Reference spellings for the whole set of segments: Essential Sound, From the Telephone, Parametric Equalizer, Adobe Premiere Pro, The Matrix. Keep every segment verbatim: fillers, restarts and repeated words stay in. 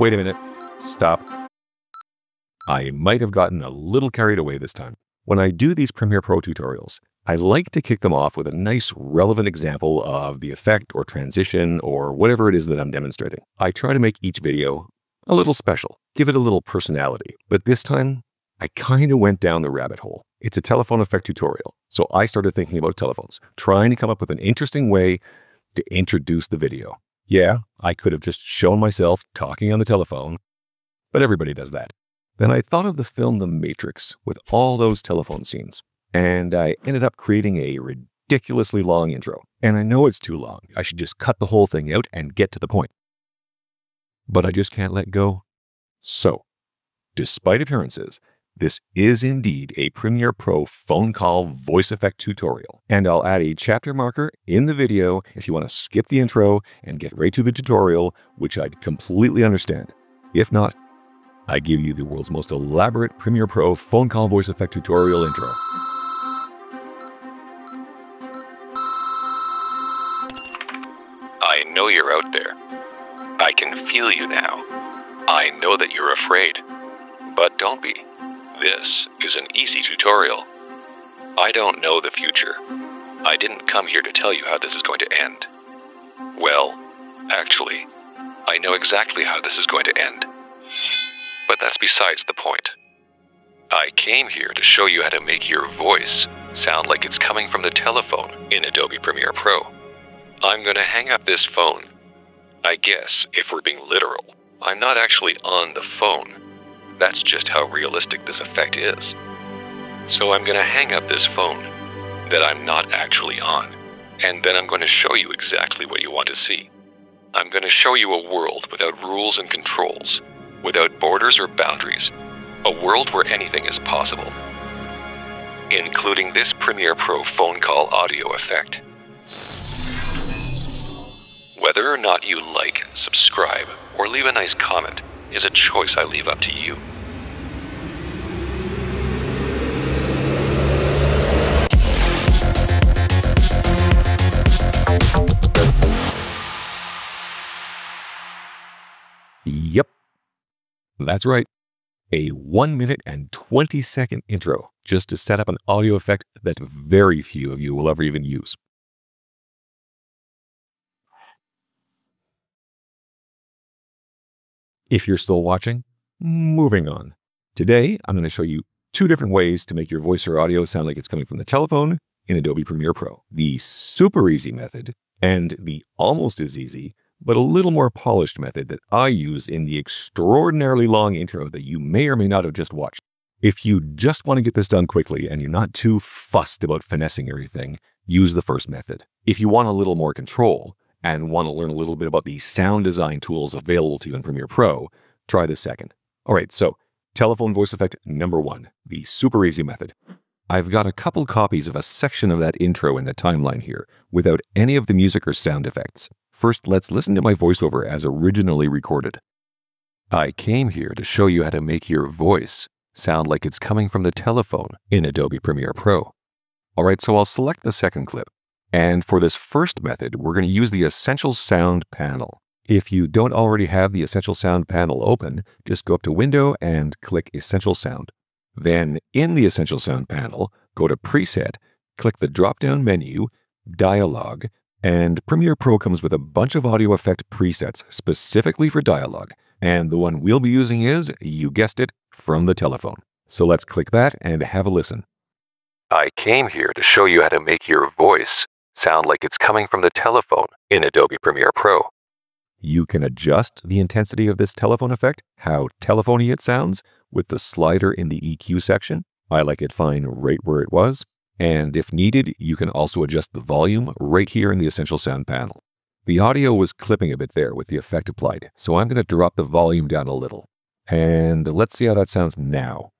Wait a minute. Stop. I might have gotten a little carried away this time. When I do these Premiere Pro tutorials, I like to kick them off with a nice relevant example of the effect or transition or whatever it is that I'm demonstrating. I try to make each video a little special, give it a little personality, but this time I kind of went down the rabbit hole. It's a telephone effect tutorial, so I started thinking about telephones, trying to come up with an interesting way to introduce the video. Yeah, I could have just shown myself talking on the telephone, but everybody does that. Then I thought of the film The Matrix with all those telephone scenes, and I ended up creating a ridiculously long intro. And I know it's too long. I should just cut the whole thing out and get to the point. But I just can't let go. So, despite appearances, this is indeed a Premiere Pro phone call voice effect tutorial, and I'll add a chapter marker in the video if you want to skip the intro and get right to the tutorial, which I'd completely understand. If not, I give you the world's most elaborate Premiere Pro phone call voice effect tutorial intro. I know you're out there. I can feel you now. I know that you're afraid, but don't be. This is an easy tutorial. I don't know the future. I didn't come here to tell you how this is going to end. Well, actually, I know exactly how this is going to end. But that's besides the point. I came here to show you how to make your voice sound like it's coming from the telephone in Adobe Premiere Pro. I'm going to hang up this phone. I guess, if we're being literal, I'm not actually on the phone. That's just how realistic this effect is. So I'm going to hang up this phone that I'm not actually on, and then I'm going to show you exactly what you want to see. I'm going to show you a world without rules and controls, without borders or boundaries, a world where anything is possible, including this Premiere Pro phone call audio effect. Whether or not you like, subscribe, or leave a nice comment is a choice I leave up to you. Yep. That's right. A one minute and twenty second intro just to set up an audio effect that very few of you will ever even use. If you're still watching, moving on. Today, I'm going to show you two different ways to make your voice or audio sound like it's coming from the telephone in Adobe Premiere Pro. The super easy method and the almost as easy, but a little more polished method that I use in the extraordinarily long intro that you may or may not have just watched. If you just want to get this done quickly and you're not too fussed about finessing everything, use the first method. If you want a little more control, and want to learn a little bit about the sound design tools available to you in Premiere Pro, try this second. All right, so telephone voice effect number one, the super easy method. I've got a couple copies of a section of that intro in the timeline here without any of the music or sound effects. First, let's listen to my voiceover as originally recorded. I came here to show you how to make your voice sound like it's coming from the telephone in Adobe Premiere Pro. All right, so I'll select the second clip. And for this first method, we're going to use the Essential Sound panel. If you don't already have the Essential Sound panel open, just go up to Window and click Essential Sound. Then in the Essential Sound panel, go to Preset, click the drop-down menu, Dialogue, and Premiere Pro comes with a bunch of audio effect presets specifically for dialogue. And the one we'll be using is, you guessed it, from the telephone. So let's click that and have a listen. I came here to show you how to make your voice sound like it's coming from the telephone in Adobe Premiere Pro. You can adjust the intensity of this telephone effect, how telephony it sounds, with the slider in the E Q section. I like it fine right where it was. And if needed, you can also adjust the volume right here in the Essential Sound panel. The audio was clipping a bit there with the effect applied, so I'm going to drop the volume down a little. And let's see how that sounds now.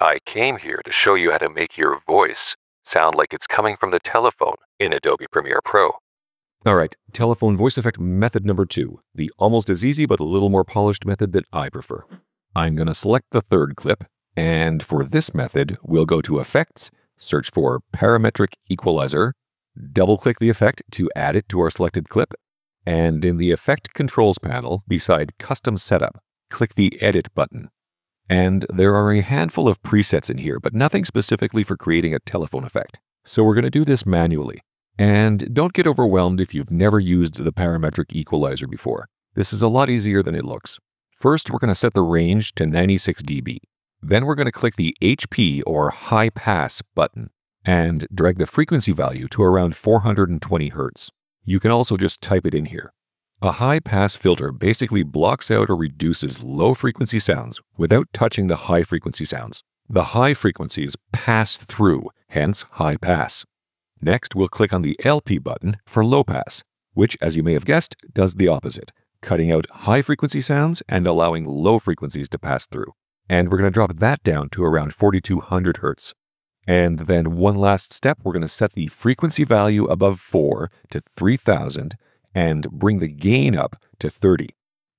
I came here to show you how to make your voice sound like it's coming from the telephone in Adobe Premiere Pro. All right, telephone voice effect method number two, the almost as easy but a little more polished method that I prefer. I'm going to select the third clip, and for this method, we'll go to Effects, search for Parametric Equalizer, double-click the effect to add it to our selected clip, and in the Effect Controls panel, beside Custom Setup, click the Edit button. And there are a handful of presets in here, but nothing specifically for creating a telephone effect. So we're going to do this manually. And don't get overwhelmed if you've never used the parametric equalizer before. This is a lot easier than it looks. First, we're going to set the range to ninety-six decibels. Then we're going to click the H P or high pass button and drag the frequency value to around four hundred twenty hertz. You can also just type it in here. A high pass filter basically blocks out or reduces low frequency sounds without touching the high frequency sounds. The high frequencies pass through, hence high pass. Next, we'll click on the L P button for low pass, which, as you may have guessed, does the opposite, cutting out high frequency sounds and allowing low frequencies to pass through. And we're going to drop that down to around forty-two hundred hertz. And then one last step, we're going to set the frequency value above four to three thousand and bring the gain up to thirty.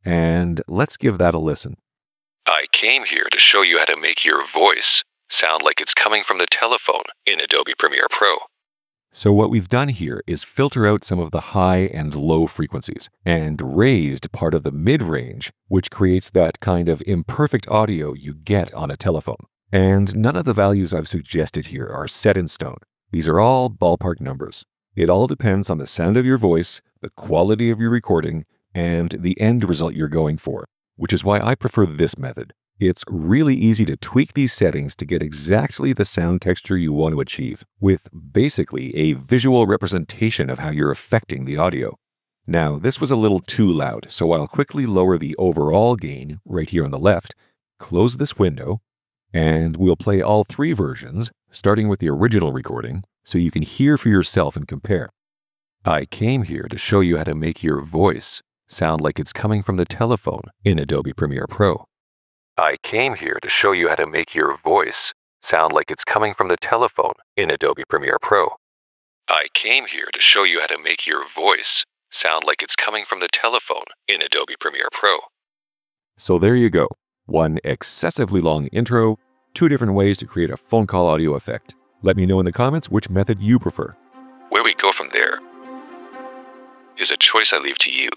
And let's give that a listen. I came here to show you how to make your voice sound like it's coming from the telephone in Adobe Premiere Pro. So what we've done here is filter out some of the high and low frequencies and raised part of the mid-range, which creates that kind of imperfect audio you get on a telephone. And none of the values I've suggested here are set in stone. These are all ballpark numbers. It all depends on the sound of your voice, the quality of your recording, and the end result you're going for, which is why I prefer this method. It's really easy to tweak these settings to get exactly the sound texture you want to achieve, with basically a visual representation of how you're affecting the audio. Now, this was a little too loud, so I'll quickly lower the overall gain right here on the left, close this window, and we'll play all three versions, starting with the original recording, so you can hear for yourself and compare. I came here to show you how to make your voice sound like it's coming from the telephone in Adobe Premiere Pro. I came here to show you how to make your voice sound like it's coming from the telephone in Adobe Premiere Pro. I came here to show you how to make your voice sound like it's coming from the telephone in Adobe Premiere Pro. So there you go. One excessively long intro, two different ways to create a phone call audio effect. Let me know in the comments which method you prefer. Where we go from there is a choice I leave to you.